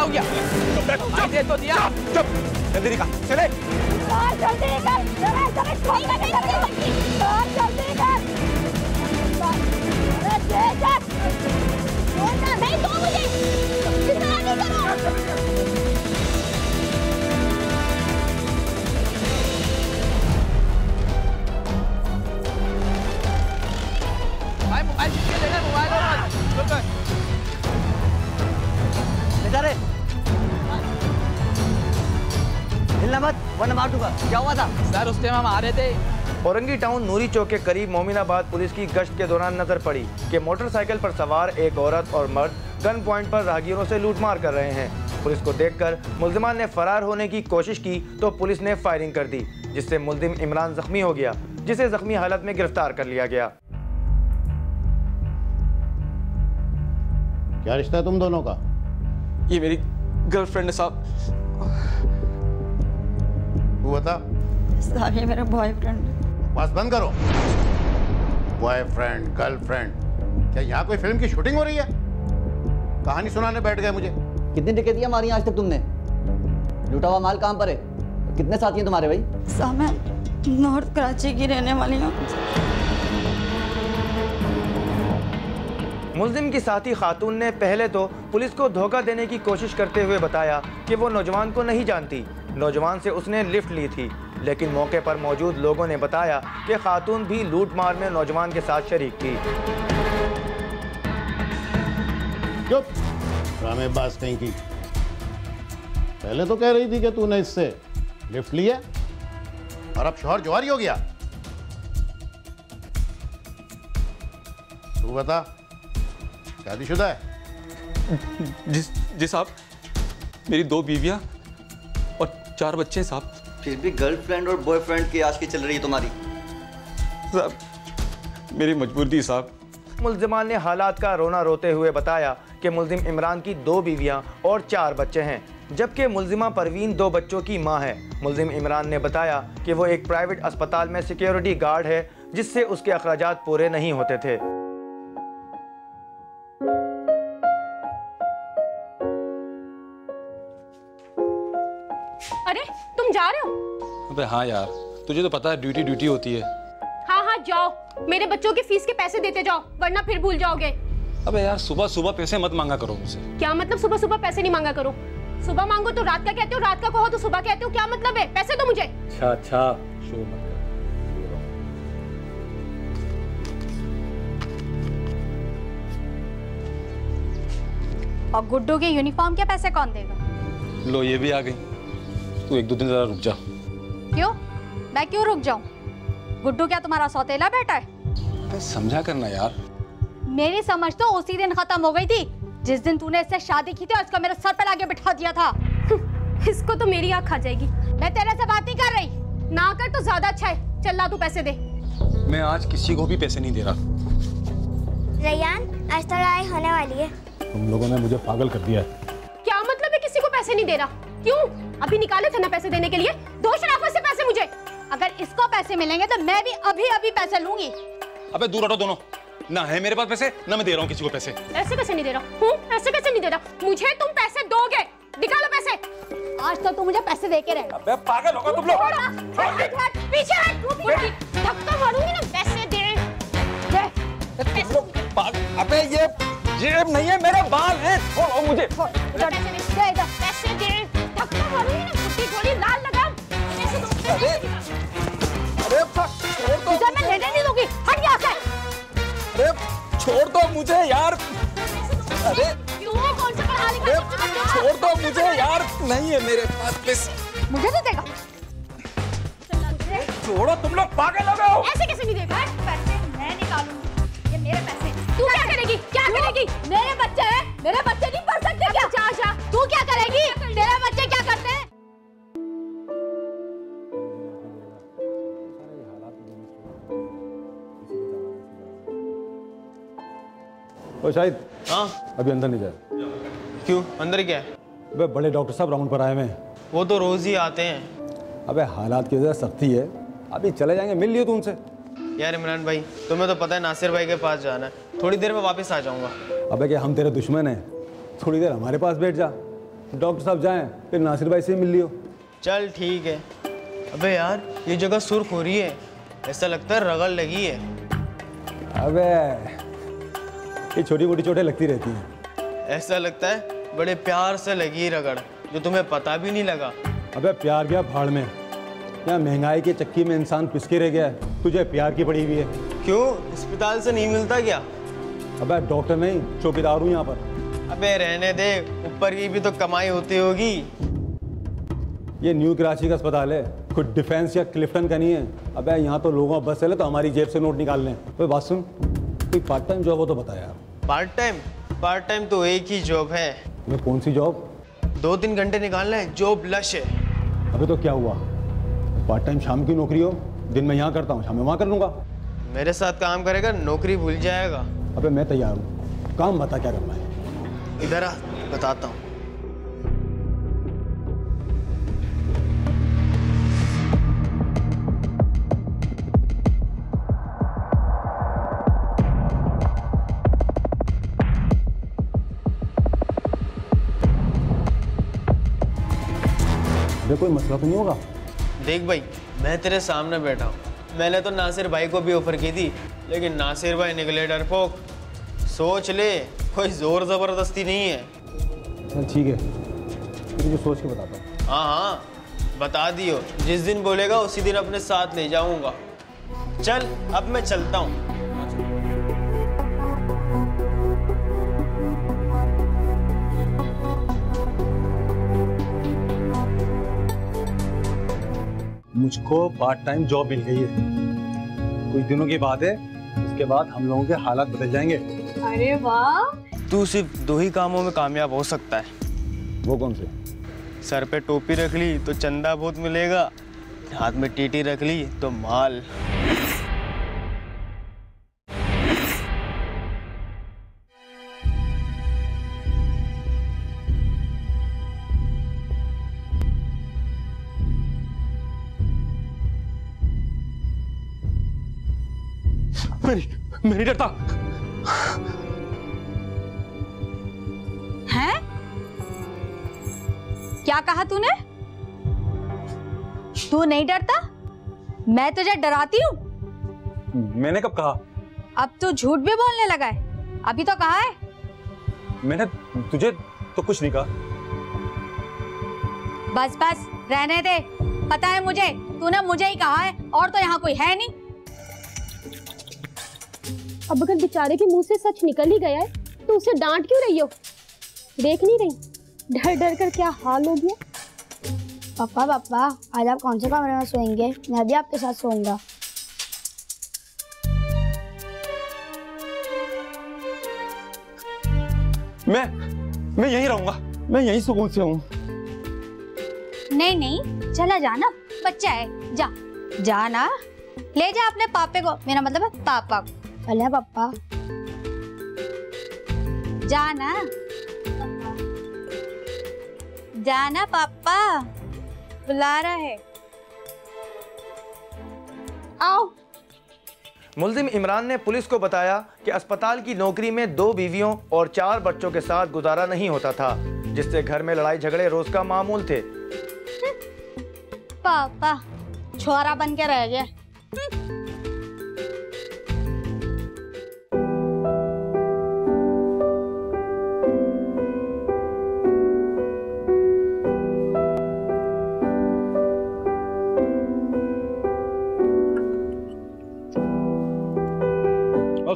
क्या हो गया? दे तो दिया। चुप, जल्दी निकाल, चले। जल्दी निकाल, भाई मोबाइल लेना, मोबाइल रे, हिलना मत वरना मार दूंगा। क्या हुआ था सर? उस टाइम हम आ रहे थे औरंगी टाउन नूरी चौक के करीब। मोमिनाबाद पुलिस की गश्त के दौरान नजर पड़ी कि मोटरसाइकिल पर सवार एक औरत और मर्द गन पॉइंट पर राहगीरों से लूटमार कर रहे हैं। पुलिस को देखकर मुल्जिमान ने फरार होने की कोशिश की तो पुलिस ने फायरिंग कर दी, जिससे मुल्जिम इमरान जख्मी हो गया, जिसे जख्मी हालत में गिरफ्तार कर लिया गया। क्या रिश्ता है तुम दोनों का? ये मेरी गर्लफ्रेंड है साहब। वो बता साहब, ये मेरा बॉयफ्रेंड। बस बंद करो, बॉयफ्रेंड गर्लफ्रेंड। क्या यहाँ कोई फिल्म की शूटिंग हो रही है? कहानी सुनाने बैठ गए मुझे। कितनी डकैतियां मारी आज तक तुमने? लूटा हुआ माल काम पर है? कितने साथी हैं तुम्हारे भाई? साहब मैं नॉर्थ कराची की रहने वाली हूँ। मुल्जिम की साथी खातून ने पहले तो पुलिस को धोखा देने की कोशिश करते हुए बताया कि वो नौजवान को नहीं जानती। नौजवान से उसने लिफ्ट ली थी, लेकिन मौके पर मौजूद लोगों ने बताया कि खातून भी लूटमार में नौजवान के साथ शरीक थी। चुप, ड्रामेबाज नहीं की। पहले तो कह रही थी कि तूने इससे लिफ्ट लिया और अब शौहर जवारी हो गया। तू बता शादीशुदा है? जी साहब, मेरी 2 बीवियां और 4 बच्चे हैं साहब। फिर भी गर्लफ्रेंड और बॉयफ्रेंड की आज की चल रही है तुम्हारी? साहब मेरी मजबूरी थी साहब। मुल्जिमान ने हालात का रोना रोते हुए बताया कि मुल्जिम इमरान की 2 बीवियां और 4 बच्चे हैं, जबकि मुल्जिमा परवीन 2 बच्चों की मां है। मुल्जिम इमरान ने बताया कि वो एक प्राइवेट अस्पताल में सिक्योरिटी गार्ड है, जिससे उसके अखराजात पूरे नहीं होते थे। अबे हाँ यार, तुझे तो पता है ड्यूटी ड्यूटी होती है। हाँ हाँ जाओ, मेरे बच्चों की फीस के पैसे देते जाओ वरना फिर भूल जाओगे। अबे यार सुबह सुबह पैसे मत मांगा करो मुझसे। क्या मतलब सुबह सुबह पैसे नहीं मांगा करो? सुबह मांगो तो रात का कहते हो, रात का कहो तो सुबह कहते हो, क्या मतलब है? पैसे दो मुझे। अच्छा अच्छा, और गुड्डू के यूनिफॉर्म के पैसे कौन देगा? लो ये भी आ गई। तू 1-2 दिन जरा रुक जा। क्यों? मैं क्यों रुक जाऊं? गुड्डू क्या तुम्हारा सौतेला बेटा है? समझा करना यार। मेरी समझ तो उसी दिन खत्म हो गई थी जिस दिन तूने इससे शादी की थी और इसको मेरे सर पे लाके बिठा दिया था। इसको तो मेरी आँख खा जाएगी। मैं तेरे से बात नहीं कर रही ना, कर तो ज्यादा अच्छा है। चल ला तू पैसे दे। मैं आज किसी को भी पैसे नहीं दे रहा। रैयान आज तो लड़ाई होने वाली है। तुम लोगों ने मुझे पागल कर दिया है। क्या मतलब है किसी को पैसे नहीं दे रहा? क्यों? अभी निकाले थे ना पैसे देने के लिए। दो शराफत से पैसे मुझे। अगर इसको पैसे मिलेंगे तो मैं भी अभी पैसे लूंगी। अबे दूर हटो दोनों। ना है मेरे पास पैसे, ना मैं दे रहा हूँ किसी को पैसे। ऐसे कैसे नहीं दे रहा हूँ? ऐसे कैसे नहीं दे रहा? मुझे तुम पैसे दोगे? निकालो पैसे। आज तक तुम मुझे पैसे दे के रहे। अबे पागल होगा तुम लोग। पीछे हट, मारूंगी ना। पैसे दे। अबे ये जेब नहीं है, मेरे बाल हैं। छोड़ो मुझे। पैसे दे। थोड़ी लाल लगा। अरे अरे छोड़, मैं लेने नहीं दूंगी। हट यहाँ से। अरे छोड़ दो मुझे यार। अरे छोड़ दो मुझे यार, नहीं है मेरे पास पैसे। मुझे तो देगा। छोड़ो तुम लोग, पागल हो गए हो। ऐसे कैसे नहीं देगा? पैसे मैं निकालूंगी, ये मेरे पैसे। तू क्या करेगी? क्या करेगी? मेरे बच्चे हैं, मेरे बच्चे नहीं पढ़ सकते क्या? जा जा, तू क्या करेगी? तेरे बच्चे क्या करते हैं? ओ शाहिद, हाँ अभी अंदर नहीं जाए। क्यों? अंदर क्या है? अबे बड़े डॉक्टर साहब राउंड पर आए हुए हैं। वो तो रोज ही आते हैं। अबे हालात की वजह सख्ती है, अभी चले जाएंगे। मिल लियो तू उनसे। यार इमरान भाई, तुम्हें तो पता है नासिर भाई के पास जाना है। थोड़ी देर में वापस आ जाऊंगा। अबे क्या हम तेरे दुश्मन हैं? थोड़ी देर हमारे पास बैठ जा, डॉक्टर साहब जाएं, फिर नासिर भाई से मिल लियो। चल ठीक है। अबे यार ये जगह सुर्ख हो रही है, ऐसा लगता है रगड़ लगी है। अबे ये छोटी मोटी चोटें लगती रहती हैं। ऐसा लगता है बड़े प्यार से लगी रगड़ जो तुम्हें पता भी नहीं लगा। अबे प्यार गया भाड़ में, क्या महंगाई के चक्की में इंसान पिसके रह गया है, तुझे प्यार की पड़ी हुई है। क्यों अस्पताल से नहीं मिलता क्या? अबे डॉक्टर नहीं चौकीदार हूँ यहाँ पर। अबे रहने दे, ऊपर की भी तो कमाई होती होगी। ये न्यू कराची का अस्पताल है, कुछ डिफेंस या क्लिफ्टन का नहीं है। अबे यहाँ तो लोगों बस चले तो हमारी जेब से नोट निकाल लें। तो बात सुन, कोई पार्ट टाइम जॉब हो तो बता यार। पार्ट टाइम तो एक ही जॉब है। तुम्हें कौन सी जॉब? 2-3 घंटे निकालना है, जॉब लश है। अबे तो क्या हुआ, पार्ट टाइम शाम की नौकरी हो, दिन में यहाँ करता हूँ शाम में वहाँ कर लूँगा। मेरे साथ काम करेगा नौकरी भूल जाएगा। अबे मैं तैयार हूँ, काम बता क्या करना है। इधर आ बताता हूँ। कोई मसला तो नहीं होगा? देख भाई मैं तेरे सामने बैठा हूँ, मैंने तो नासिर भाई को भी ऑफर की थी, लेकिन नासिर भाई निकले डरपोक। सोच ले, कोई जोर जबरदस्ती नहीं है। ठीक है तुझे सोच के बताता हूँ। हाँ हाँ बता दियो, जिस दिन बोलेगा उसी दिन अपने साथ ले जाऊंगा। चल अब मैं चलता हूँ। मुझको पार्ट टाइम जॉब मिल गई है, कुछ दिनों की बात है, उसके बाद हम लोगों के हालात बदल जाएंगे। अरे वाह! तू सिर्फ 2 ही कामों में कामयाब हो सकता है। वो कौन से? सर पे टोपी रख ली तो चंदा बहुत मिलेगा, हाथ में टीटी रख ली तो माल। मैं नहीं डरता। हैं? क्या कहा तूने? तू नहीं डरता? मैं तुझे डराती हूँ? मैंने कब कहा? अब तो झूठ भी बोलने लगा है, अभी तो कहा है। मैंने तुझे तो कुछ नहीं कहा। बस बस रहने दे, पता है मुझे तूने मुझे ही कहा है, और तो यहाँ कोई है नहीं। अब अगर बेचारे के मुंह से सच निकल ही गया है तो उसे डांट क्यों रही हो? देख नहीं रही डर डर कर क्या हाल हो गया। पापा आज आप कौन से कमरे में सोएंगे? मैं भी आपके साथ सोऊंगा। मैं यहीं रहूंगा, मैं यहीं सुकून से हूँ। नहीं चला जाना, बच्चा है, जा जाना, ले जा अपने पापे को, मेरा मतलब है पापा को। अल्लाह पापा जाना जाना, पापा बुला रहा है। आओ। मुल्जिम इमरान ने पुलिस को बताया कि अस्पताल की नौकरी में 2 बीवियों और 4 बच्चों के साथ गुजारा नहीं होता था, जिससे घर में लड़ाई झगड़े रोज का मामूल थे। पापा छोरा बन के रह गया।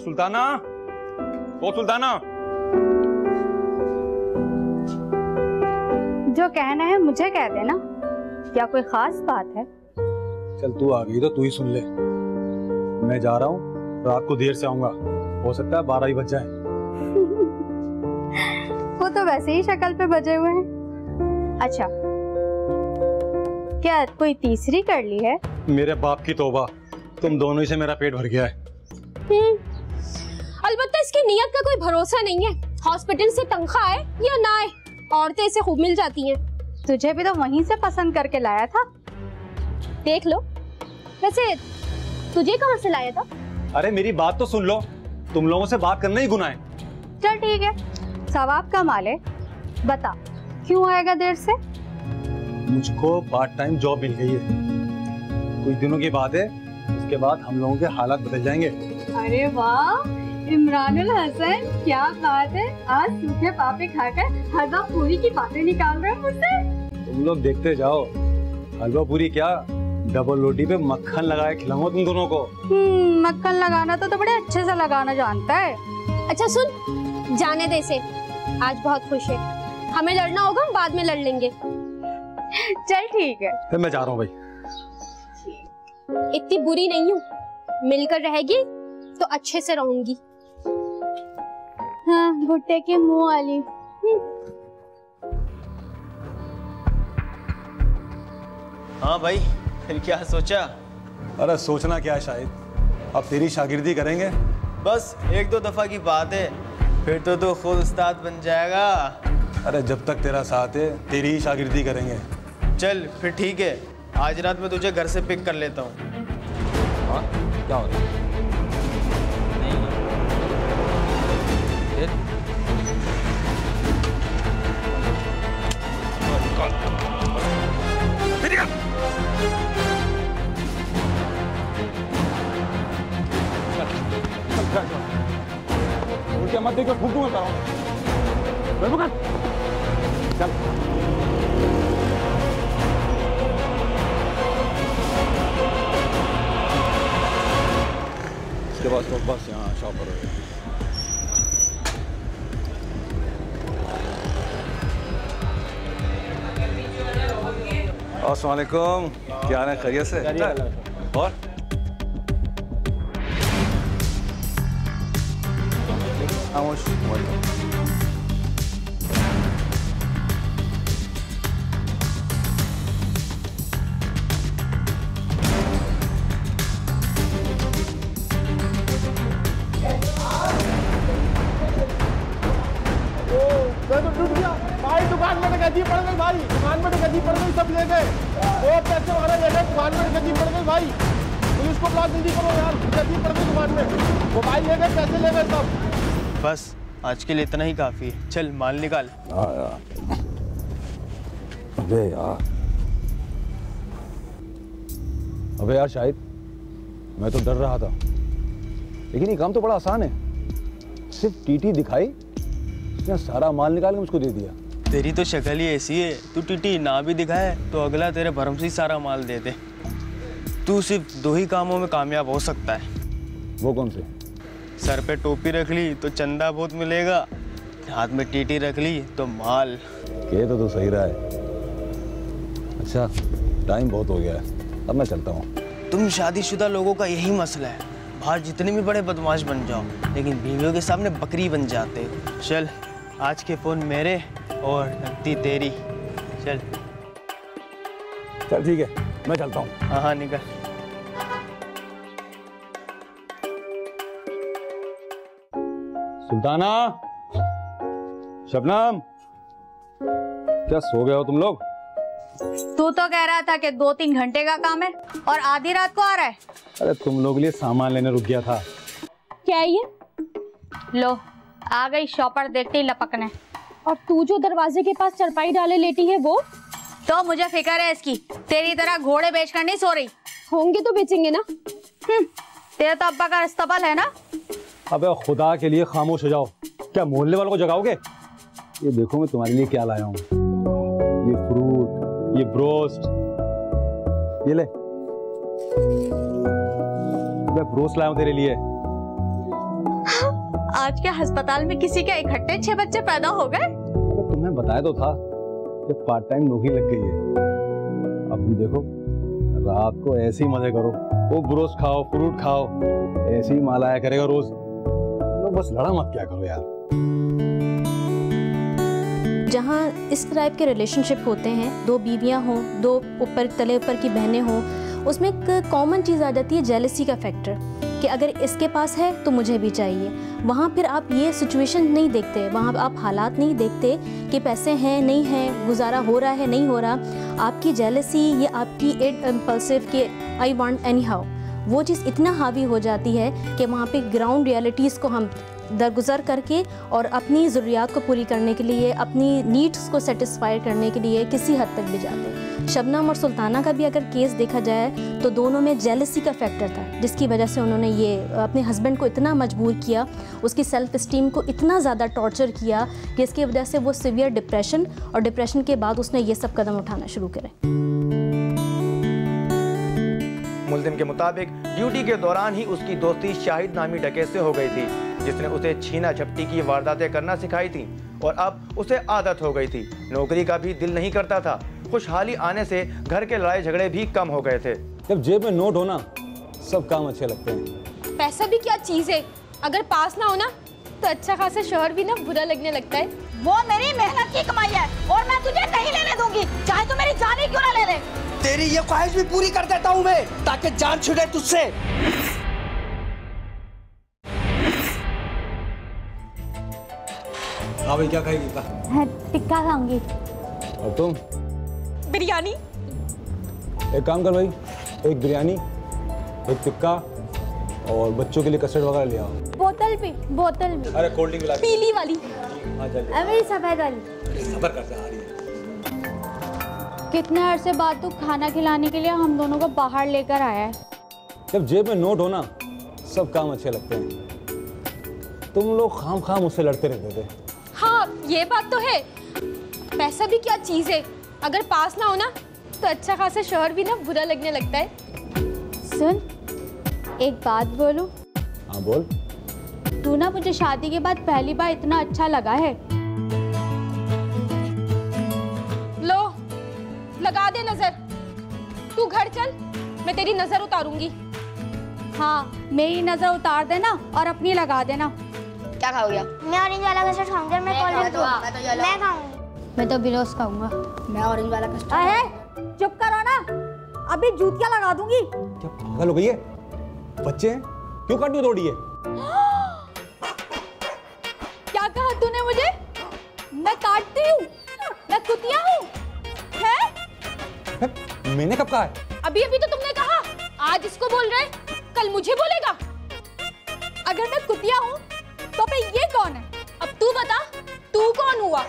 सुल्ताना, ओ सुल्ताना। जो कहना है मुझे कह देना, क्या कोई खास बात है? चल तू आ गई तो तू ही सुन ले। मैं जा रहा हूँ, रात को देर से आऊंगा, हो सकता है 12 ही बज जाए। वो तो वैसे ही शक्ल पे बजे हुए हैं। अच्छा क्या कोई तीसरी कर ली है? मेरे बाप की तौबा, तुम दोनों ही से मेरा पेट भर गया है। अलबत्ता इसकी नियत का कोई भरोसा नहीं है, हॉस्पिटल से तनख्वाह आए या ना आए, औरतें इसे खूब मिल जाती हैं। तुझे भी तो वहीं से पसंद करके लाया था, देख लो। वैसे तुझे कहाँ से लाया था? अरे मेरी बात तो सुन लो, तुम लोगों से बात करना ही गुनाह है। चल ठीक है, सवाब का माल है। बता क्यों आएगा देर से? मुझको पार्ट टाइम जॉब मिल गई है, कुछ दिनों की बात है, उसके बाद हम लोगों के हालात बदल जाएंगे। अरे वाह इमरानुल हसन, क्या बात है, आज सूखे पापे खाकर हलवा पूरी की बातें निकाल रहे हो मुझसे। तुम लोग देखते जाओ, हलवा पूरी क्या डबल रोटी पे मक्खन लगाए खिलाऊंगा तुम दोनों को। मक्खन लगाना तो बड़े अच्छे से लगाना जानता है। अच्छा सुन, जाने दे इसे, आज बहुत खुश है, हमें लड़ना होगा हम बाद में लड़ लेंगे। चल ठीक है, फिर मैं जा रहा हूँ भाई। इतनी बुरी नहीं हूँ, मिलकर रहेगी तो अच्छे से रहूंगी। हाँ, भुट्टे के मुंह वाली। हाँ भाई, फिर क्या सोचा? अरे सोचना क्या शाहिद, अब तेरी शागिर्दी करेंगे। बस एक दो दफा की बात है, फिर तो तू खुद उस्ताद बन जाएगा। अरे जब तक तेरा साथ है तेरी ही शागिर्दी करेंगे। चल फिर ठीक है, आज रात में तुझे घर से पिक कर लेता हूँ। हाँ क्या हो रहा है? मत देखो, फूकू मत आओ। चल इसके बाद तो बस यहाँ शॉपर हो गया। अस्सलामुअलैकुम, क्या हाल है? खैरियत से? और खामोश, बस आज के लिए इतना ही काफी है, चल माल निकाल। अबे यार, अबे यार शाहिद, मैं तो डर रहा था, लेकिन ये काम तो बड़ा आसान है। सिर्फ टीटी दिखाई, उसने सारा माल निकाल के मुझको दे दिया। तेरी तो शक्ल ही ऐसी है, तू टीटी ना भी दिखाए तो अगला तेरे भरम से ही सारा माल दे दे। तू सिर्फ दो ही कामों में कामयाब हो सकता है। वो कौन से? सर पे टोपी रख ली तो चंदा बहुत मिलेगा, हाथ में टीटी रख ली तो माल। ये तो सही रहा है। अच्छा टाइम बहुत हो गया है, अब मैं चलता हूँ। तुम शादीशुदा लोगों का यही मसला है, बाहर जितने भी बड़े बदमाश बन जाओ लेकिन बीवियों के सामने बकरी बन जाते। चल आज के फोन मेरे और नकदी तेरी। चल चल ठीक है, मैं चलता हूँ। हाँ हाँ निकल। सुल्ताना, शबनम, क्या सो गए हो तुम लोग? तू तो कह रहा था कि 2-3 घंटे का काम है और आधी रात को आ रहा है। अरे तुम लोग लिए सामान लेने रुक गया था। क्या ये? लो आ गई शॉपर, देखती लपकने। और तू जो दरवाजे के पास चरपाई डाले लेटी है वो? तो मुझे फिक्र है इसकी, तेरी तरह घोड़े बेचकर नहीं सो रही। होंगे तो बेचेंगे ना। तेरा तो अब्बा का अस्तबल है ना। अबे खुदा के लिए खामोश हो जाओ, क्या मोहल्ले वालों को जगाओगे? ये देखो मैं तुम्हारे लिए क्या लाया हूँ, ये फ्रूट, ये ब्रोस्ट, ये ले। मैं ब्रोस्ट लाया हूँ तेरे लिए। आज के अस्पताल में किसी के इकट्ठे 6 बच्चे पैदा हो गए। अबे तुम्हें बताया तो था, ये पार्ट टाइम नौकरी लग गई है। अब तुम देखो रात को ऐसे ही मजे करो, वो ब्रोस्ट खाओ, फ्रूट खाओ, ऐसे ही माल आया करेगा रोज। बस लड़ा मत क्या करो यार। जहाँ इस टाइप के रिलेशनशिप होते हैं, 2 बीवियाँ हों, 2 ऊपर तले ऊपर की बहनें हों, उसमें एक कॉमन चीज़ आ जाती है, जेलसी का फैक्टर, कि अगर इसके पास है तो मुझे भी चाहिए। वहाँ फिर आप ये सिचुएशन नहीं देखते, वहाँ आप हालात नहीं देखते कि पैसे हैं नहीं हैं, गुजारा हो रहा है नहीं हो रहा। आपकी जेलसी या आपकी इड इम्पल्सिव के आई वांट एनी हाउ, वो चीज़ इतना हावी हो जाती है कि वहाँ पे ग्राउंड रियलिटीज़ को हम दरगुजर करके और अपनी ज़रूरियात को पूरी करने के लिए, अपनी नीड्स को सेटिस्फाई करने के लिए किसी हद तक भी जाते हैं। शबनम और सुल्ताना का भी अगर केस देखा जाए तो दोनों में जेलसी का फैक्टर था, जिसकी वजह से उन्होंने ये अपने हस्बैंड को इतना मजबूर किया, उसकी सेल्फ इस्टीम को इतना ज़्यादा टॉर्चर किया कि इसकी वजह से वो सीवियर डिप्रेशन, और डिप्रेशन के बाद उसने ये सब कदम उठाना शुरू करे। मुल्ज़िम के मुताबिक ड्यूटी के दौरान ही उसकी दोस्ती शाहिद नामी डकैत से हो गई थी, जिसने उसे छीना झपटी की वारदातें करना सिखाई थी और अब उसे आदत हो गई थी। नौकरी का भी दिल नहीं करता था। खुशहाली आने से घर के लड़ाई झगड़े भी कम हो गए थे। जब जेब में नोट होना सब काम अच्छे लगते हैं। पैसा भी क्या चीज है, अगर पास ना होना तो अच्छा खासा शोहर भी ना बुरा लगने लगता है। वो मेरी मेहनत की कमाई है और मैं तुझे नहीं लेने दूंगी, चाहे तू मेरी जान ही क्यों ना ले ले। तेरी ये ख्वाहिश भी पूरी कर देता हूँ मैं, ताकि जान छुटे तुझसे। हाँ भाई, क्या खाएगी? टिक्का खाऊंगी। और तुम? बिरयानी। एक काम कर भाई, एक बिरयानी, एक टिक्का और बच्चों के लिए कस्टर्ड वगैरह ले आओ। बोतल भी, बोतल भी। अरे कोल्ड ड्रिंक पीली वाली। अरे सफेद वाली। सफर करते आ रही है। कितने अरसे बाद तू खाना खिलाने के लिए हम दोनों को बाहर लेकर आया है। जब जेब में नोट हो ना सब काम अच्छे लगते हैं। तुम लोग खाम खाम उससे लड़ते रहते थे। हाँ ये बात तो है। पैसा भी क्या चीज़ है, अगर पास ना हो ना तो अच्छा खासा शोहर भी ना बुरा लगने लगता है। सुन एक बात बोलूं? हाँ बोल। तू ना मुझे शादी के बाद पहली बार इतना अच्छा लगा है। लो लगा दे नजर। तू घर चल, मैं तेरी नजर उतारूंगी। हाँ मेरी नजर उतार देना और अपनी लगा देना। क्या खाओगी? मैं ऑरेंज वाला कस्टर्ड खाऊंगी। मैं कोल्ड ड्रिंक। मैं खाऊंगी। मैं तो बिलोस खाऊंगा। मैं ऑरेंज वाला कस्टर्ड। चुप करो ना, अभी जूतियां लगा दूंगी। क्या पागल हो गई है? बच्चे हैं, क्यों काटू तोड़ी है? क्या कहा तूने मुझे? मैं काटती हूँ, मैं कुतिया हूँ, है? मैंने कब कहा है? अभी अभी तो तुमने कहा। आज इसको बोल रहे, कल मुझे बोलेगा। अगर मैं कुतिया हूँ तो फिर ये कौन है? अब तू बता, तू कौन हुआ?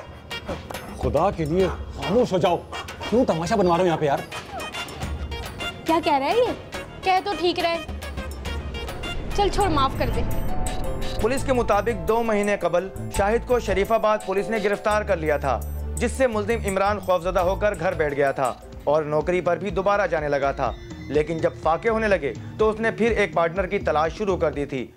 खुदा के लिए खामोश हो जाओ, क्यों तमाशा बनवा रहे हो यहाँ पे यार? क्या कह रहा है ये? कह तो ठीक रहे, चल छोड़, माफ कर दे। पुलिस के मुताबिक 2 महीने कबल शाहिद को शरीफाबाद पुलिस ने गिरफ्तार कर लिया था, जिससे मुल्जिम इमरान खौफजदा होकर घर बैठ गया था और नौकरी पर भी दोबारा जाने लगा था। लेकिन जब फाके होने लगे तो उसने फिर एक पार्टनर की तलाश शुरू कर दी थी।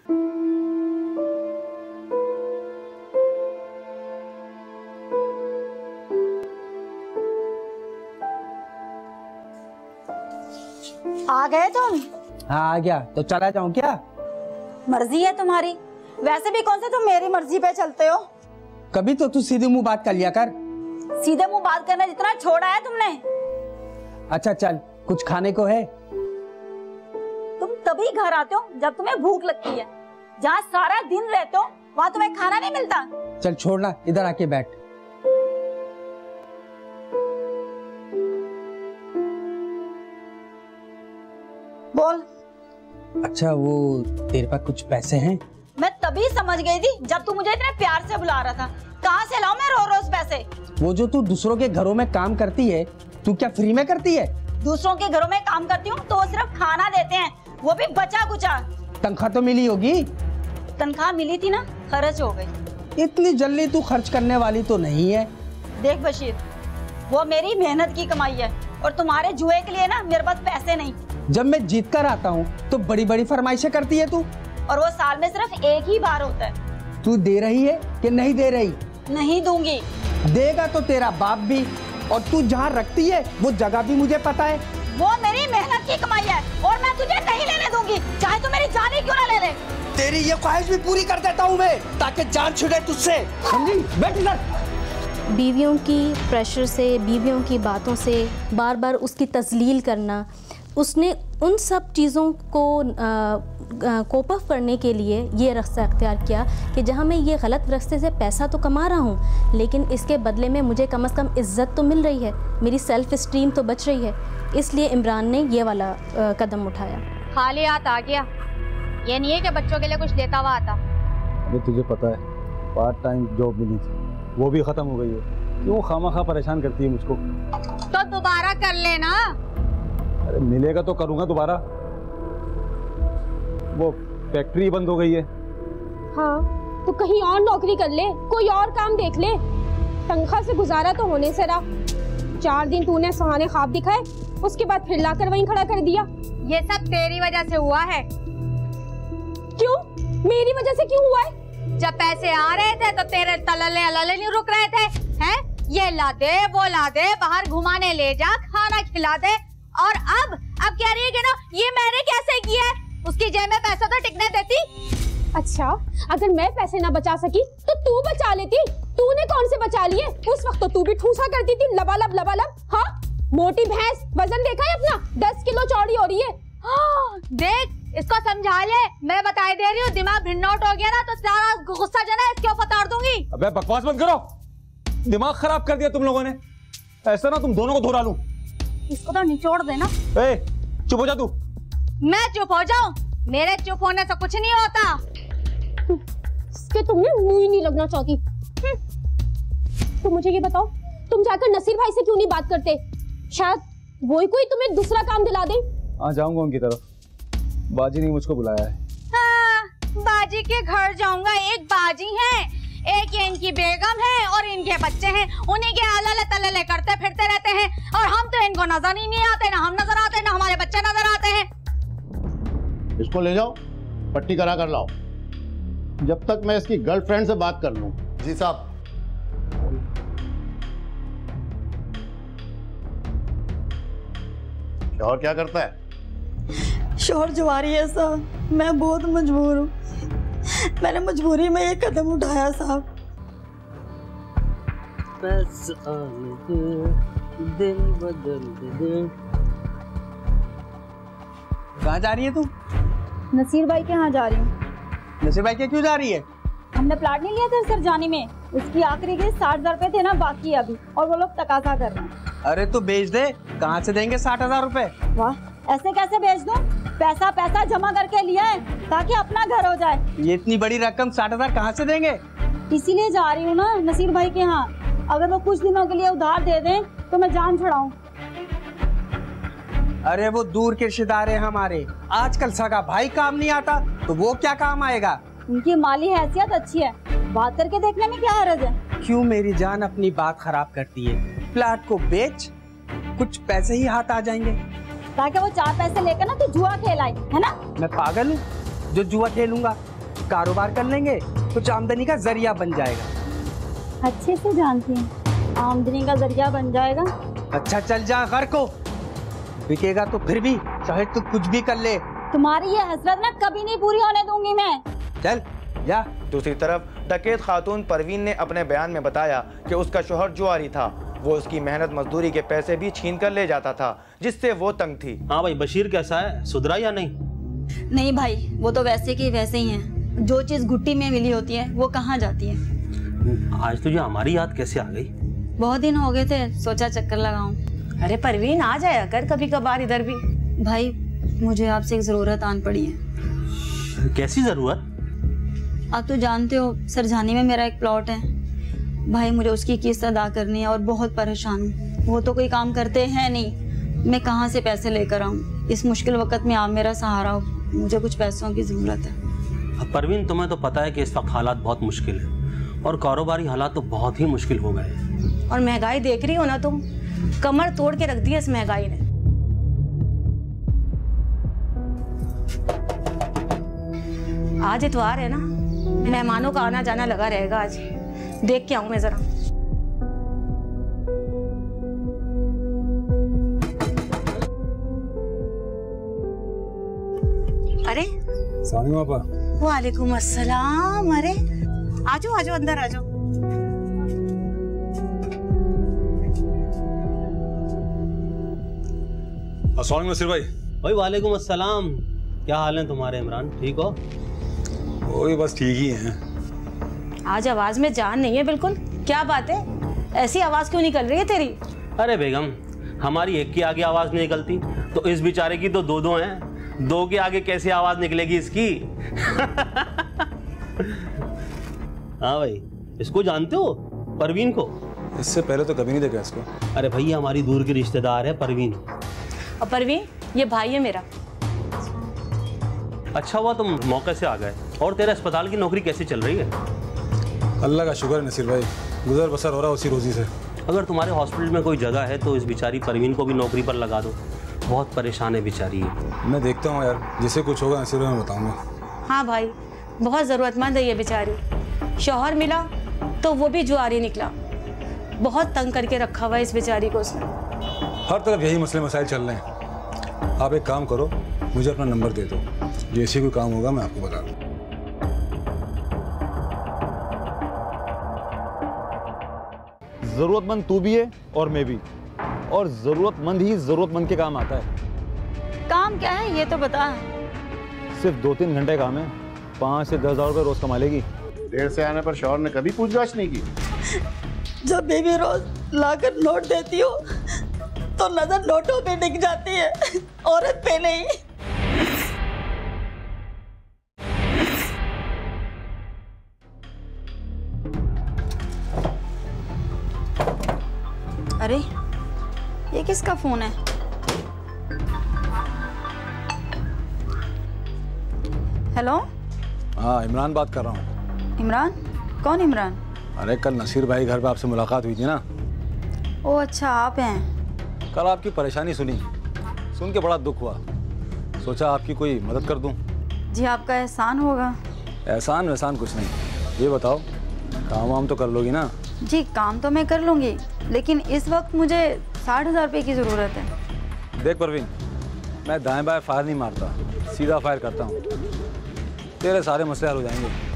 आ गए तुम? हाँ आ गया। तो चला जाऊं क्या? मर्जी है तुम्हारी। वैसे भी कौन से तुम मेरी मर्जी पे चलते हो? कभी तो तू सीधे मुंह बात कर लिया कर। सीधे मुंह बात करना जितना छोड़ा है तुमने। अच्छा चल, कुछ खाने को है? तुम तभी घर आते हो जब तुम्हें भूख लगती है। जहाँ सारा दिन रहते हो वहाँ तुम्हें खाना नहीं मिलता। चल छोड़ना, इधर आके बैठ। बोल। अच्छा वो तेरे पास कुछ पैसे हैं? मैं तभी समझ गई थी जब तू मुझे इतने प्यार से बुला रहा था। कहाँ से लाऊं मैं रोज-रोज पैसे? वो जो तू दूसरों के घरों में काम करती है, तू क्या फ्री में करती है? दूसरों के घरों में काम करती हूँ तो वो सिर्फ खाना देते हैं, वो भी बचा कुचा। तनख्वाह तो मिली होगी? तनख्वाह मिली थी ना, खर्च हो गयी। इतनी जल्दी तू खर्च करने वाली तो नहीं है। देख बशीर, वो मेरी मेहनत की कमाई है और तुम्हारे जुए के लिए ना मेरे पास पैसे नहीं। जब मैं जीत कर आता हूँ तो बड़ी बड़ी फरमाइशें करती है तू, और वो साल में सिर्फ एक ही बार होता है। तू दे रही है कि नहीं दे रही? नहीं दूंगी। देगा तो तेरा बाप भी, और तू जहाँ रखती है वो जगह भी मुझे पता है। वो मेरी मेहनत की कमाई है और मैं तुझे नहीं लेने दूंगी, चाहे तू मेरी जान ही क्यों ना ले ले। तेरी ये ख्वाहिश भी पूरी कर देता हूँ मैं, ताकि जान छुटे तुझसे। समझी? बैठ इधर। बीवियों की प्रेशर से, बीवियों की बातों से बार बार उसकी तजलील करना, उसने उन सब चीज़ों को कोप अप करने के लिए ये रास्ता अख्तियार किया कि जहाँ मैं ये गलत रास्ते से पैसा तो कमा रहा हूँ, लेकिन इसके बदले में मुझे कम से कम इज़्ज़त तो मिल रही है, मेरी सेल्फ इस्टीम तो बच रही है। इसलिए इमरान ने ये वाला कदम उठाया। खाली हाथ आ गया, ये नहीं है कि बच्चों के लिए कुछ देता हुआ आता। ये तुझे पता है पार्ट टाइम जॉब मिली थी, वो भी ख़त्म हो गई है। क्यों खामखा परेशान करती है मुझको? तो दोबारा कर लेना। अरे मिलेगा तो करूँगा दोबारा। वो फैक्ट्री बंद हो गई है। हाँ तो कहीं और नौकरी कर ले, कोई और काम देख ले। तनख्वाह से गुजारा तो होने से रहा। 4 दिन तूने सुहाने ख्वाब दिखाए, उसके बाद फिर लाकर वहीं खड़ा कर दिया। ये सब तेरी वजह से हुआ है। क्यों? मेरी वजह से क्यों हुआ है? जब पैसे आ रहे थे तो तेरे तलले अलले नहीं रुक रहे थे हैं? ये ला दे, वो ला दे, बाहर घुमाने ले जा, खाना खिला दे। और अब कह रही है कि ना ये मैंने कैसे किया है? उसकी जेब में पैसा तो टिकने देती। अच्छा अगर मैं पैसे ना बचा सकी तो तू बचा लेती। तूने कौन से बचा लिए? उस वक्त तो तू भी ठूसा करती थी लबालब लबालब। हाँ मोटी भैंस, वजन देखा है अपना? 10 किलो चौड़ी हो रही है। हाँ, देख इसको समझा ले, मैं बताई दे रही हूँ। दिमाग भिन्नौट हो गया ना तो सारा गुस्सा जो ना इसके ऊपर उतार दूंगी। अबे बकवास मत करो, दिमाग खराब कर दिया तुम लोगों ने। ऐसा ना तुम दोनों को धोरा लूं। इसको तो निचोड़ देना। ए, चुप हो जा तू। मैं चुप हो जाऊँ? मेरे चुप होने से कुछ नहीं होता। इसके तुम्हें मुँह ही नहीं लगना चाहती। तो मुझे ये बताओ तुम जाकर नसीर भाई से क्यों नहीं बात करते? शायद वो ही कोई तुम्हें दूसरा काम दिला दे। हाँ जाऊंगा उनकी तरफ, बाजी ने मुझको बुलाया है। हाँ, बाजी के घर जाऊंगा। एक बाजी है, एक ये इनकी बेगम है और इनके बच्चे हैं। उन्हीं के अलले तलले करते फिरते रहते हैं और हम तो इनको नजर ही नहीं आते। ना हम नजर आते ना हमारे बच्चे नजर आते हैं। इसको ले जाओ पट्टी करा कर लाओ जब तक मैं इसकी गर्लफ्रेंड से बात कर लूँ। जी साहब। शोहर क्या करता है? शोहर जुआरी है साहब। मैं बहुत मजबूर हूँ, मैंने मजबूरी में ये कदम उठाया साहब। बस दिल बदल दे। कहाँ जा रही है तू? नसीर भाई के यहाँ जा रही हूँ। नसीर भाई के क्यों जा रही है? हमने प्लाट नहीं लिया था सरजानी में, उसकी आखिरी के 60,000 रुपए थे ना, बाकी अभी और वो लोग तकाजा कर रहे हैं। अरे तो बेच दे। कहाँ से देंगे 60,000 रुपए? वाह ऐसे कैसे बेच दूँ? पैसा जमा करके लिया है ताकि अपना घर हो जाए। ये इतनी बड़ी रकम 60,000 कहाँ से देंगे? इसीलिए जा रही हूँ ना नसीर भाई के यहाँ। अगर वो कुछ दिनों के लिए उधार दे दें तो मैं जान छुड़ाऊँ। अरे वो दूर के रिश्तेदार है हमारे, आजकल सगा भाई काम नहीं आता तो वो क्या काम आएगा। उनकी माली हैसियत अच्छी है, बात करके देखने में क्या हरज है। क्यों मेरी जान अपनी बात खराब करती है? प्लाट को बेच, कुछ पैसे ही हाथ आ जाएंगे ताकि वो 4 पैसे लेकर ना तो जुआ खेलाए, है ना? मैं पागल हूँ जो जुआ खेलूंगा? कारोबार कर लेंगे, कुछ आमदनी का जरिया बन जाएगा। अच्छे से जानती है, आमदनी का जरिया बन जाएगा। अच्छा चल जा घर को, बिकेगा तो फिर भी चाहे तो कुछ भी कर ले। तुम्हारी ये हसरत ना कभी नहीं पूरी होने दूंगी मैं। चल या। दूसरी तरफ डकैत खातून परवीन ने अपने बयान में बताया कि उसका शोहर जुआरी था, वो उसकी मेहनत मजदूरी के पैसे भी छीन कर ले जाता था जिससे वो तंग थी। हाँ भाई बशीर कैसा है, सुधरा या नहीं? नहीं भाई वो तो वैसे के वैसे ही हैं। जो चीज घुट्टी में मिली होती है वो कहाँ जाती है। आज तुझे हमारी याद कैसे आ गई? बहुत दिन हो गए थे, सोचा चक्कर लगाऊं। अरे परवीन आ जाया कर कभी कभार इधर भी। भाई मुझे आपसे एक जरूरत आन पड़ी है। कैसी जरूरत? आप तो जानते हो सरझानी में मेरा एक प्लॉट है भाई, मुझे उसकी किस्त अदा करनी है और बहुत परेशान हूँ। वो तो कोई काम करते हैं नहीं, मैं कहाँ से पैसे लेकर आऊँ? इस मुश्किल वक्त में आप मेरा सहारा हो, मुझे कुछ पैसों की ज़रूरत है। परवीन तुम्हें तो पता है कि इस वक्त हालात बहुत मुश्किल है और कारोबारी हालात तो बहुत ही मुश्किल हो गए हैं। और महंगाई देख रही हो ना तुम, कमर तोड़ के रख दी है इस महंगाई ने। आज इतवार है ना, मेहमानों का आना जाना लगा रहेगा। आज देख के आऊं मैं जरा। अरे वालेकुम अस्सलाम। अरे आजो आजो अंदर आजो। अस्सलाम नसीर भाई। भाई वालेकुम अस्सलाम। क्या हाल है तुम्हारे इमरान, ठीक हो? ओए बस ठीक ही हैं। आज आवाज में जान नहीं है बिल्कुल, क्या बात है? ऐसी आवाज क्यों निकल रही है तेरी? अरे बेगम हमारी एक की आगे आवाज नहीं निकलती तो इस बेचारे की तो दो हैं, दो के आगे कैसे आवाज निकलेगी इसकी। हाँ भाई, इसको जानते हो परवीन को? इससे पहले तो कभी नहीं देखा इसको। अरे भैया हमारी दूर की रिश्तेदार है परवीन। और परवीन ये भाई है मेरा। अच्छा हुआ तुम मौके से आ गए। और तेरा अस्पताल की नौकरी कैसे चल रही है? अल्लाह का शुक्र नसीर भाई, गुजर बसर हो रहा उसी रोजी से। अगर तुम्हारे हॉस्पिटल में कोई जगह है तो इस बेचारी परवीन को भी नौकरी पर लगा दो, बहुत परेशान है बेचारी। मैं देखता हूँ यार, जिसे कुछ होगा नसीर भाई मैं बताऊँगा। हाँ भाई, बहुत ज़रूरतमंद है ये बेचारी। शौहर मिला तो वो भी जुआरी निकला, बहुत तंग करके रखा हुआ है इस बेचारी को उसने। हर तरफ यही मसले मसाइल चल रहे हैं। आप एक काम करो, मुझे अपना नंबर दे दो, जैसे कोई काम होगा मैं आपको बता दूँ। ज़रूरतमंद तू भी है और मैं भी, और ज़रूरतमंद ही ज़रूरतमंद के काम आता है। काम क्या है ये तो बता। सिर्फ 2-3 घंटे काम है, 5 से 10 हज़ार रुपये रोज़ कमा लेगी। देर से आने पर शौहर ने कभी पूछताछ नहीं की। जब बेबी रोज़ लाकर लौट देती हो तो नजर लौटों पे दिख जाती है, औरत पे नहीं। अरे ये किसका फोन है? हेलो। हाँ इमरान बात कर रहा हूँ। इमरान? कौन इमरान? अरे कल नसीर भाई घर पे आपसे मुलाकात हुई थी ना। ओ अच्छा आप हैं। कल आपकी परेशानी सुनी, सुन के बड़ा दुख हुआ, सोचा आपकी कोई मदद कर दूँ। जी आपका एहसान होगा। एहसान वहसान कुछ नहीं, ये बताओ काम वाम तो कर लोगी ना? जी काम तो मैं कर लूँगी, लेकिन इस वक्त मुझे 60,000 रुपये की ज़रूरत है। देख परवीन, मैं दाएं बाएं फायर नहीं मारता, सीधा फायर करता हूँ, तेरे सारे मसले हल हो जाएंगे।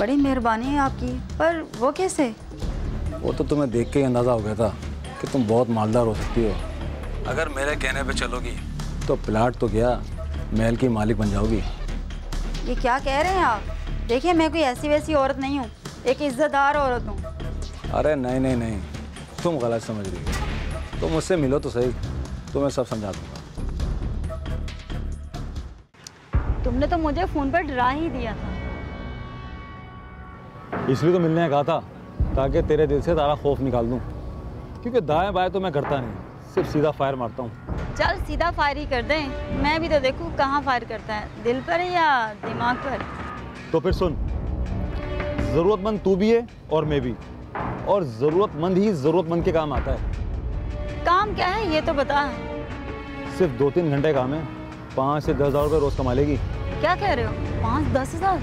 बड़ी मेहरबानी है आपकी, पर वो कैसे? वो तो तुम्हें देख के अंदाज़ा हो गया था कि तुम बहुत मालदार हो सकती हो। अगर मेरे कहने पे चलोगी तो प्लाट तो क्या, महल की मालिक बन जाओगी। ये क्या कह रहे हैं आप? देखिए मैं कोई ऐसी वैसी औरत नहीं हूँ, एक इज़्ज़तदार औरत हूँ। अरे नहीं नहीं नहीं, तुम गलत समझ रही हो, तुम मुझसे मिलो तो सही, तुम्हें सब समझा दूंगा। तुमने तो मुझे फोन पर डरा ही दिया था। इसलिए तो मिलने कहा था, ताकि तेरे दिल से सारा खौफ निकाल दूं, क्योंकि दाएं बाएं तो मैं करता नहीं, सिर्फ सीधा फायर मारता हूँ। चल सीधा फायर ही कर दें, मैं भी तो देखूँ कहाँ फायर करता है, दिल पर या दिमाग पर। तो फिर सुन, जरूरतमंद तू भी है और मैं भी, और ज़रूरतमंद ही ज़रूरतमंद के काम आता है। काम क्या है ये तो बता। सिर्फ 2-3 घंटे काम है, 5 से 10 हज़ार रुपये रोज़ कमा लेगी। क्या कह रहे हो? 5-10 हज़ार?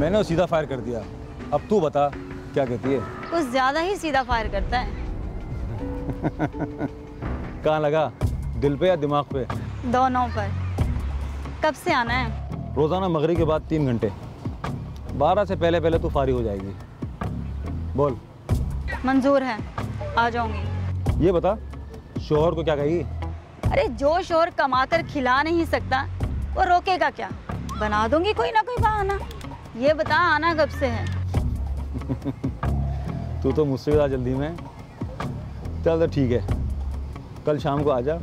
मैंने सीधा फायर कर दिया, अब तू बता क्या कहती है। कुछ ज़्यादा ही सीधा फायर करता है। कहाँ लगा, दिल पे या दिमाग पे? दोनों पर। कब से आना है? रोज़ाना मगरिब के बाद 3 घंटे, 12 से पहले पहले तो फारी हो जाएगी। बोल। मंजूर है, आ जाऊंगी। ये बता शोहर को क्या कहेगी? अरे जो शोहर कमाकर खिला नहीं सकता वो रोकेगा क्या, बना दूंगी कोई ना कोई बहाना। ये बता आना कब से है? तू तो मुझसे ज़्यादा जल्दी में। चल तो ठीक है, कल शाम को आ जा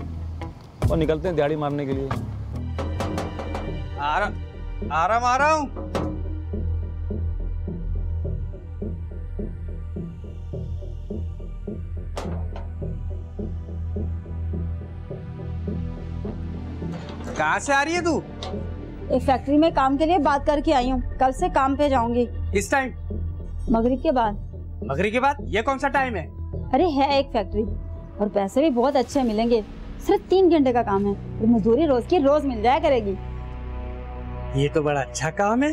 और निकलते हैं दिहाड़ी मारने के लिए। आ रहा हूँ। कहाँ से आ रही है तू? एक फैक्ट्री में काम के लिए बात करके आई हूँ, कल से काम पे जाऊंगी। इस टाइम? मगरिब के बाद। मगरिब के बाद? ये कौन सा टाइम है? अरे है एक फैक्ट्री, और पैसे भी बहुत अच्छे मिलेंगे, सिर्फ 3 घंटे का काम है और मजदूरी रोज की रोज मिल जाया करेगी। ये तो बड़ा अच्छा काम है,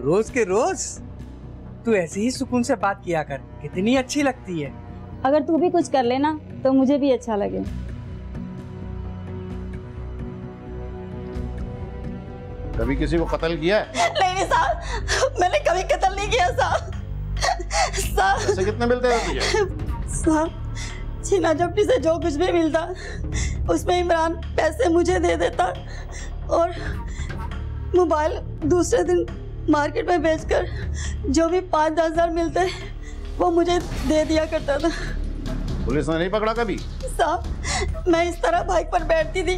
रोज के रोज। तू ऐसे ही सुकून से बात किया कर, कितनी अच्छी लगती है। अगर तू भी कुछ कर लेना तो मुझे भी अच्छा लगे। कभी किसी को कत्ल किया है? नहीं साहब, मैंने कभी कत्ल नहीं किया साहब। पैसे कितने मिलते हैं साहब? छीना झपटी से जो कुछ भी मिलता उसमें इमरान पैसे मुझे दे देता, और मोबाइल दूसरे दिन मार्केट में बेचकर जो भी 5-10 हज़ार मिलते वो मुझे दे दिया करता था। पुलिस ने नहीं पकड़ा कभी? साहब, मैं इस तरह बाइक पर बैठती थी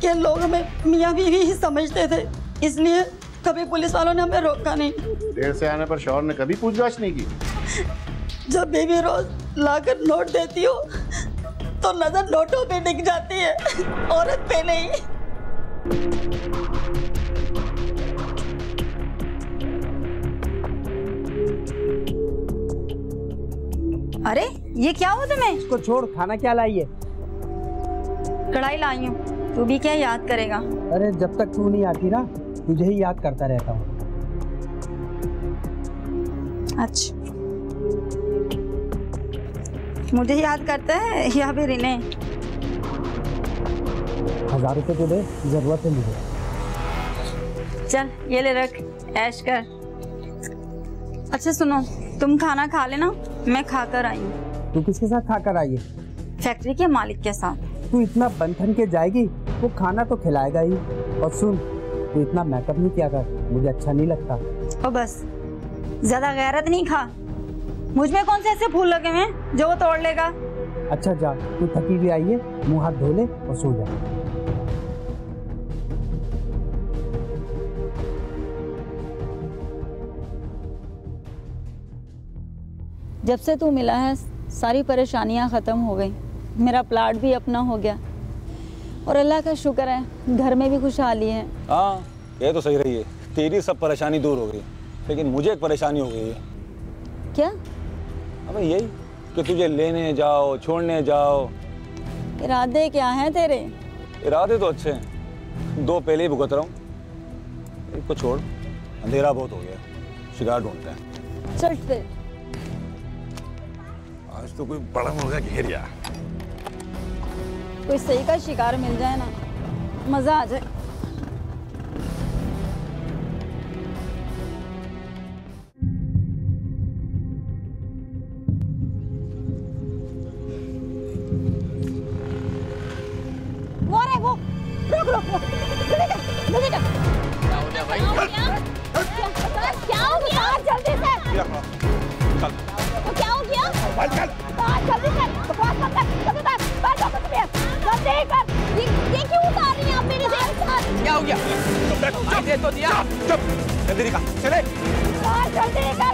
कि लोग हमें मियाँ बीवी ही समझते थे, इसलिए कभी पुलिस वालों ने हमें रोका नहीं। देर से आने पर शौहर ने कभी पूछताछ नहीं की? जब बीवी रोज लाकर नोट देती हो तो नजर नोटों पे टिक जाती है, औरत पे नहीं। अरे ये क्या हुआ तुम्हें? इसको छोड़, खाना क्या लाई है? कढ़ाई लाई हूँ, तू भी क्या याद करेगा? अरे जब तक तू नहीं आती ना तुझे ही याद करता रहता हूँ। अच्छा मुझे याद करता है या फिर इन्हें? 1000 रुपये तो दे, जरूरत है मुझे। चल ये ले रख, ऐश कर। अच्छा सुनो, तुम खाना खा लेना, मैं खाकर आई हूँ। तू किसके साथ खाकर आई है? फैक्ट्री के मालिक के साथ। तू इतना बंधन के जाएगी, वो खाना तो खिलाएगा ही। और सुन, तू इतना मेकअप नहीं किया कर, मुझे अच्छा नहीं लगता। और बस ज्यादा गैरत नहीं खा, मुझ में कौन से ऐसे फूल लगे हैं जो वो तोड़ लेगा। अच्छा जा, तू थकी हुई आई है, मुंह हाथ धो ले और सो जा। जब से तू मिला है सारी परेशानियां खत्म हो गई, मेरा प्लाट भी अपना हो गया और अल्लाह का शुक्र है घर में भी खुशहाली है। हाँ ये तो सही रही है, तेरी सब परेशानी दूर हो गई, लेकिन मुझे एक परेशानी हो गई है। क्या? अबे यही कि तुझे लेने जाओ छोड़ने जाओ। इरादे क्या हैं तेरे? इरादे तो अच्छे हैं, 2 पहले ही भुगत रहा हूँ। एक को छोड़, अंधेरा बहुत हो गया, शिकार ढूंढते हैं। चल फिर। आज तो कोई बड़ा मुर्गा घेर गया, कोई सही का शिकार मिल जाए ना, मजा आ जाए।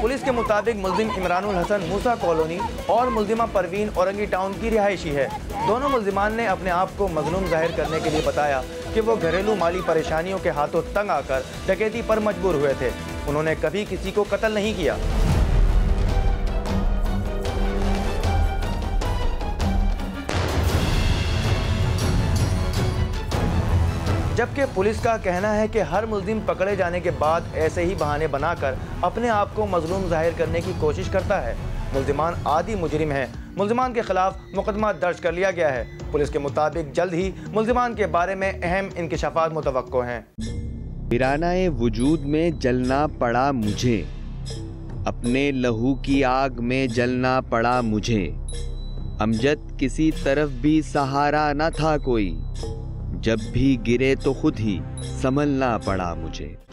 पुलिस के मुताबिक मुलजिम इमरानुल हसन मूसा कॉलोनी और मुलजिमा परवीन औरंगी टाउन की रिहायशी है। दोनों मुलजिमान ने अपने आप को मजलूम जाहिर करने के लिए बताया कि वो घरेलू माली परेशानियों के हाथों तंग आकर डकैती पर मजबूर हुए थे। उन्होंने कभी किसी को कत्ल नहीं किया। जबकि पुलिस का कहना है कि हर मुलजिम पकड़े जाने के बाद ऐसे ही बहाने बनाकर अपने आप को मजलूम जाहिर करने की कोशिश करता है। मुलजिमान आदि मुजरिम हैं। मुलजिमान के खिलाफ मुकदमा दर्ज कर लिया गया है। पुलिस के मुताबिक जल्द ही मुलजिमान के बारे में अहम इंकशाफात मुतवक्को हैं। वीरानाए वजूद में जलना पड़ा मुझे, अपने लहू की आग में जलना पड़ा मुझे। अमजद किसी तरफ भी सहारा न था कोई, जब भी गिरे तो खुद ही संभलना पड़ा मुझे।